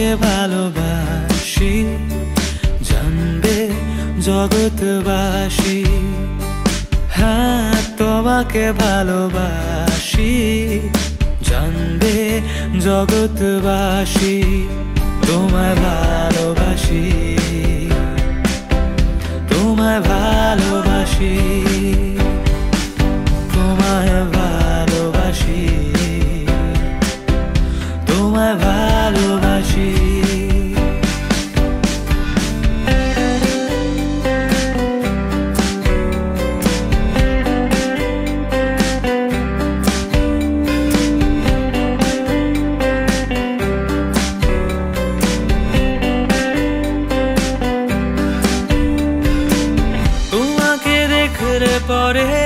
তোমাকে ভালোবাসি, জানবে জগৎবাসী। হ্যাঁ তোমাকে ভালোবাসি, জানবে জগৎবাসী। তোমায় ভালোবাসি, তোমায় ভালোবাসি, তোমায় ভালোবাসি, তোমায় ভালোবাসি। পরে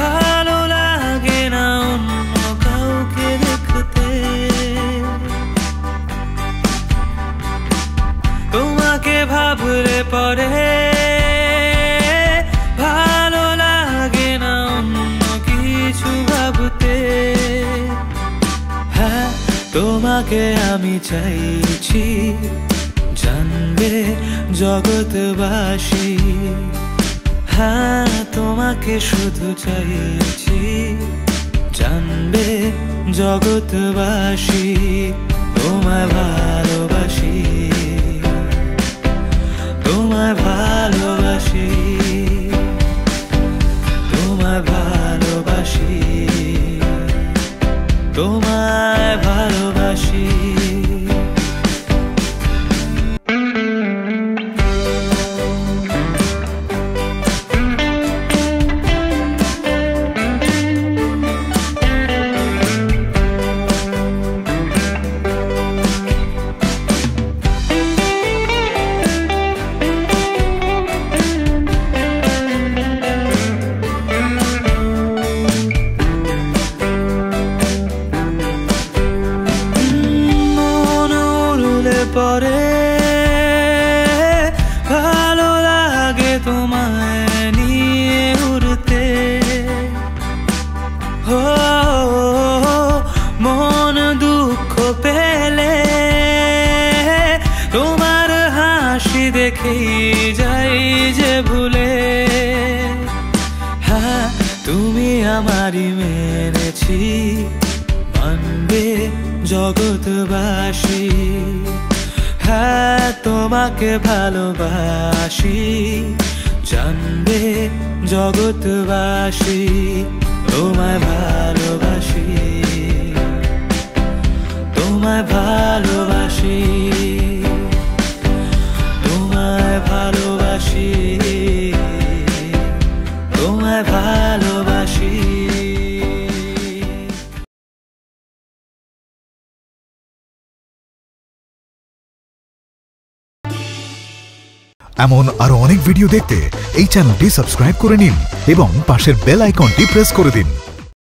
ভালো লাগে না অন্য কাউকে দেখতে, তোমাকে ভাবলে পরে ভালো লাগে না অন্য কিছু ভাবতে। হ্যাঁ তোমাকে আমি চাইছি, জানবে জগৎবাসী। হ্যাঁ তোমাকে শুধু চাইছি, জানবে জগৎবাসী। তোমায় ভালোবাসি, তোমায় ভালোবাসি, তোমায় ভালোবাসি, তোমায় ভালোবাসি। পরে ভালো লাগে তোমায় নিয়ে উড়তে, ও মন দুঃখ পেলে তোমার হাসি দেখে যাই যে ভুলে। হ্যাঁ তুমি আমারই মেনেছি, মানবে জগৎবাসী। হ্যাঁ তোমাকে ভালোবাসি, জানবে জগৎবাসী। তোমায় ভালোবাসি, তোমায় ভালোবাসি, তোমায় ভালোবাসি, তোমায় ভালোবাসি। এমন আরো অনেক ভিডিও দেখতে এই চ্যানেলটি সাবস্ক্রাইব করে নিন এবং পাশের বেল আইকনটি প্রেস করে দিন।